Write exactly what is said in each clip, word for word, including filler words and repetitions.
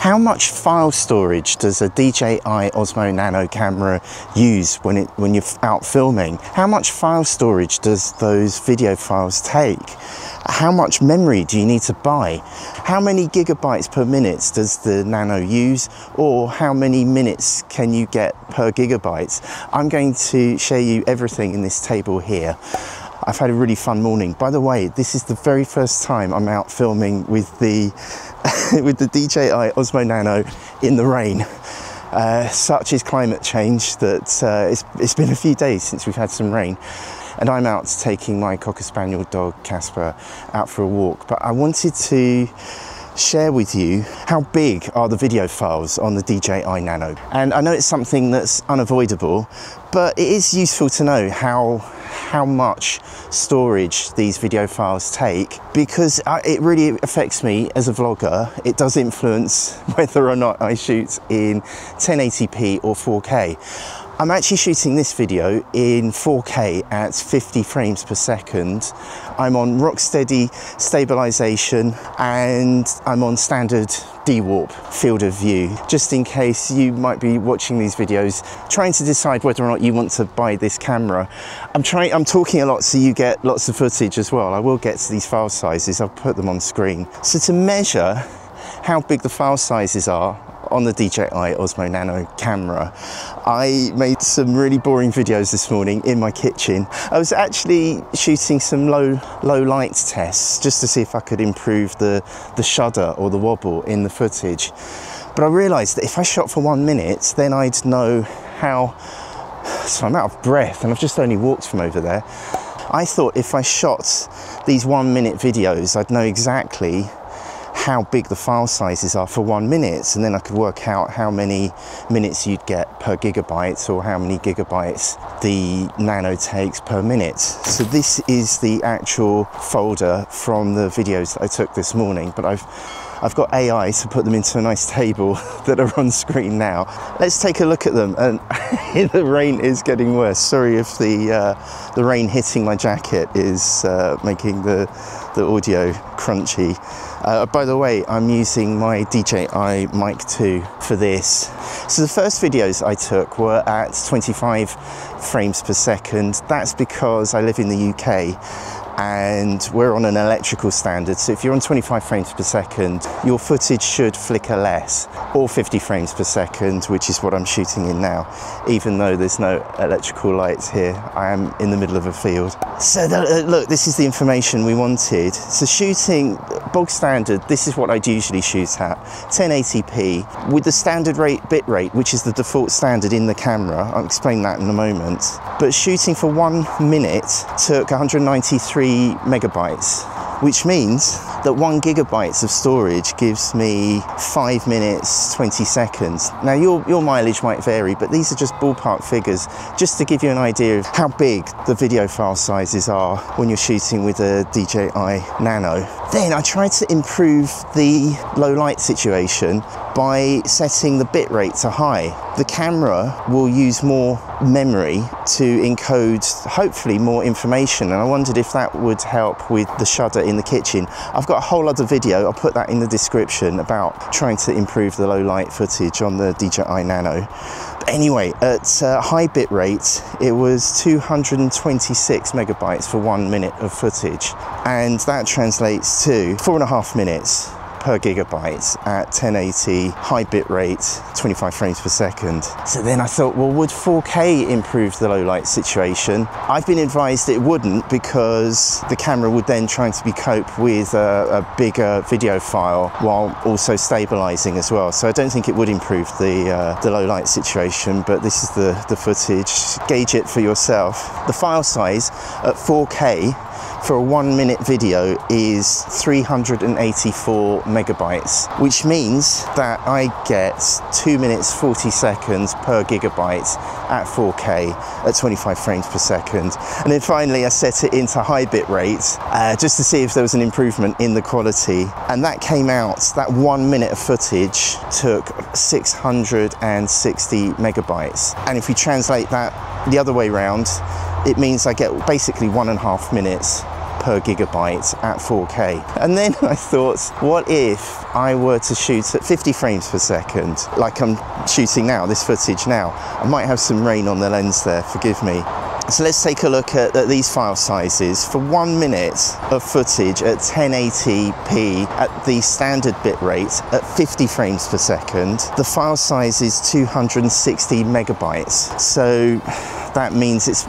How much file storage does a D J I Osmo Nano camera use when, it, when you're out filming? How much file storage does those video files take? How much memory do you need to buy? How many gigabytes per minute does the Nano use? Or how many minutes can you get per gigabyte? I'm going to show you everything in this table here. I've had a really fun morning. By the way, this is the very first time I'm out filming with the with the D J I Osmo Nano in the rain. Uh, such is climate change that uh, it's, it's been a few days since we've had some rain. And I'm out taking my Cocker Spaniel dog, Casper, out for a walk. But I wanted to share with you how big are the video files on the D J I Nano. And I know it's something that's unavoidable, but it is useful to know how how much storage these video files take, because I, it really affects me as a vlogger. It does influence whether or not I shoot in ten eighty p or four K. I'm actually shooting this video in four K at fifty frames per second. I'm on rocksteady stabilization and I'm on standard D warp field of view, just in case you might be watching these videos trying to decide whether or not you want to buy this camera. I'm trying I'm talking a lot so you get lots of footage as well. I will get to these file sizes, I'll put them on screen. So to measure how big the file sizes are on the D J I Osmo Nano camera, I made some really boring videos this morning in my kitchen. I was actually shooting some low low light tests just to see if I could improve the, the shudder or the wobble in the footage. But I realized that if I shot for one minute, then I'd know how, so I'm out of breath and I've just only walked from over there. I thought if I shot these one minute videos, I'd know exactly how big the file sizes are for one minute, and then I could work out how many minutes you'd get per gigabyte or how many gigabytes the Nano takes per minute. So this is the actual folder from the videos that I took this morning, but I've I've got A I to put them into a nice table that are on screen now. Let's take a look at them. And the rain is getting worse. Sorry if the uh, the rain hitting my jacket is uh, making the the audio crunchy. Uh, by the way, I'm using my D J I mic two for this. So the first videos I took were at twenty-five frames per second. That's because I live in the U K. And we're on an electrical standard, so if you're on twenty-five frames per second, your footage should flicker less, or fifty frames per second, which is what I'm shooting in now, even though there's no electrical lights here. I am in the middle of a field. So that, uh, look, this is the information we wanted. So shooting bog standard, this is what I'd usually shoot at, ten eighty p with the standard rate bit rate, which is the default standard in the camera. I'll explain that in a moment. But shooting for one minute took one hundred ninety-three megabytes, which means that one gigabyte of storage gives me five minutes, twenty seconds. Now your, your mileage might vary, but these are just ballpark figures, just to give you an idea of how big the video file sizes are when you're shooting with a D J I Nano. Then I tried to improve the low light situation by setting the bitrate to high. The camera will use more memory to encode, hopefully, more information. And I wondered if that would help with the shudder in the kitchen. I've got a whole other video, I'll put that in the description, about trying to improve the low light footage on the D J I Nano. But anyway, at uh, high bitrate, it was two hundred twenty-six megabytes for one minute of footage. And that translates to four and a half minutes per gigabyte at ten eighty, high bitrate, twenty-five frames per second. So then I thought, well, would four K improve the low light situation? I've been advised it wouldn't, because the camera would then try to be cope with a, a bigger video file while also stabilizing as well. So I don't think it would improve the, uh, the low light situation, but this is the, the footage. Gauge it for yourself. The file size at four K for a one minute video is three hundred eighty-four megabytes, which means that I get two minutes, forty seconds per gigabyte at four K at twenty-five frames per second. And then finally I set it into high bit rate uh, just to see if there was an improvement in the quality. And that came out, that one minute of footage took six hundred sixty megabytes. And if we translate that the other way around, it means I get basically one and a half minutes per gigabyte at four K. And then I thought, what if I were to shoot at fifty frames per second, like I'm shooting now, this footage now? I might have some rain on the lens there, forgive me. So let's take a look at, at these file sizes. For one minute of footage at ten eighty p at the standard bit rate at fifty frames per second, the file size is two hundred sixty megabytes. So that means it's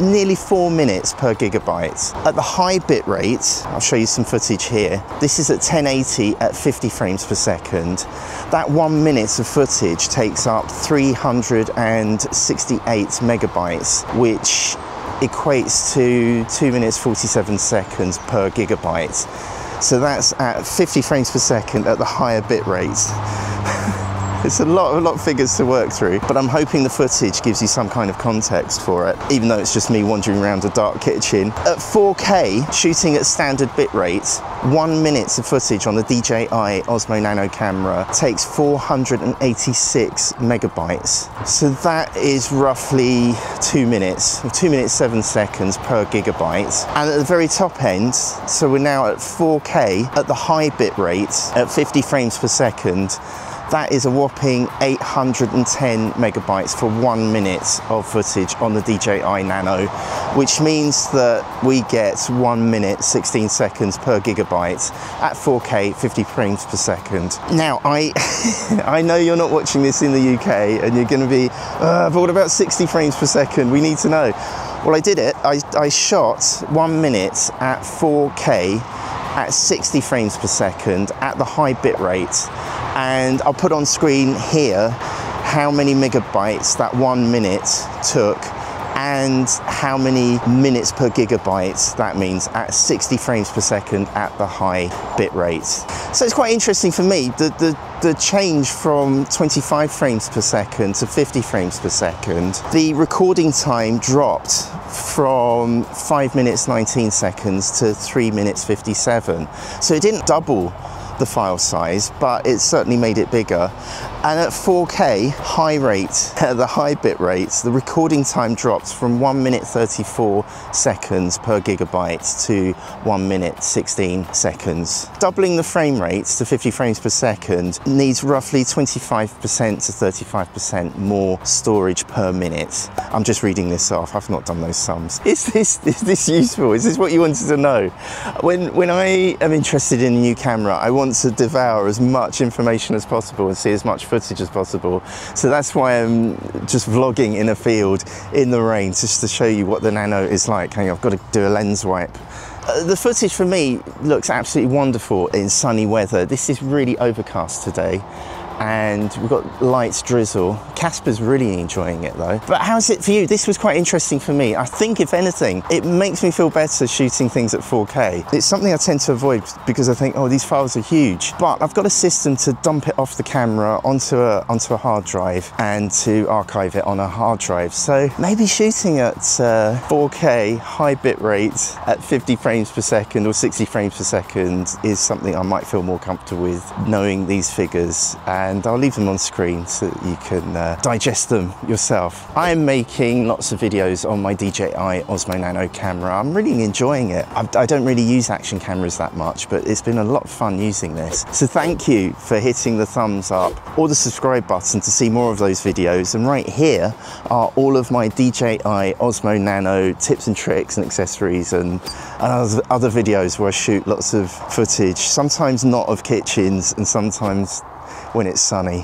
nearly four minutes per gigabyte. At the high bit rate, I'll show you some footage here. This is at ten eighty at fifty frames per second. That one minute of footage takes up three hundred sixty-eight megabytes, which equates to two minutes forty-seven seconds per gigabyte. So that's at fifty frames per second at the higher bit rates. It's a lot, a lot of figures to work through, but I'm hoping the footage gives you some kind of context for it, even though it's just me wandering around a dark kitchen. At four K, shooting at standard bit rates, one minute of footage on the D J I Osmo Nano camera takes four hundred eighty-six megabytes. So that is roughly two minutes, two minutes, seven seconds per gigabyte. And at the very top end, so we're now at four K at the high bit rate at fifty frames per second. That is a whopping eight hundred ten megabytes for one minute of footage on the D J I Nano, which means that we get one minute sixteen seconds per gigabyte at four K fifty frames per second. Now, I I know you're not watching this in the U K and you're going to be, uh, but what about sixty frames per second? We need to know. Well, I did it. I, I shot one minute at four K at sixty frames per second at the high bit rate. And I'll put on screen here how many megabytes that one minute took and how many minutes per gigabyte that means at sixty frames per second at the high bit rate. So it's quite interesting for me, the, the, the change from twenty-five frames per second to fifty frames per second. The recording time dropped from five minutes nineteen seconds to three minutes fifty-seven. So it didn't double the file size, but it certainly made it bigger. And at four K high rate, at the high bit rates, the recording time drops from one minute thirty-four seconds per gigabyte to one minute sixteen seconds. Doubling the frame rates to fifty frames per second needs roughly twenty-five percent to thirty-five percent more storage per minute. I'm just reading this off, I've not done those sums. Is this, is this useful? Is this what you wanted to know? When, when I am interested in a new camera, I want to devour as much information as possible and see as much footage as possible. So that's why I'm just vlogging in a field in the rain, just to show you what the Nano is like. Hang on, I've got to do a lens wipe. Uh, the footage for me looks absolutely wonderful in sunny weather. This is really overcast today, and we've got light drizzle. Casper's really enjoying it though. But how's it for you? This was quite interesting for me. I think if anything, it makes me feel better shooting things at four K. It's something I tend to avoid because I think, oh, these files are huge. But I've got a system to dump it off the camera onto a, onto a hard drive and to archive it on a hard drive. So maybe shooting at uh, four K high bit rate at fifty frames per second or sixty frames per second is something I might feel more comfortable with, knowing these figures. And And I'll leave them on screen so that you can uh, digest them yourself. I'm making lots of videos on my D J I Osmo Nano camera. I'm really enjoying it. I, I don't really use action cameras that much, but it's been a lot of fun using this. So thank you for hitting the thumbs up or the subscribe button to see more of those videos. And right here are all of my D J I Osmo Nano tips and tricks and accessories and, and other videos where I shoot lots of footage, sometimes not of kitchens and sometimes when it's sunny.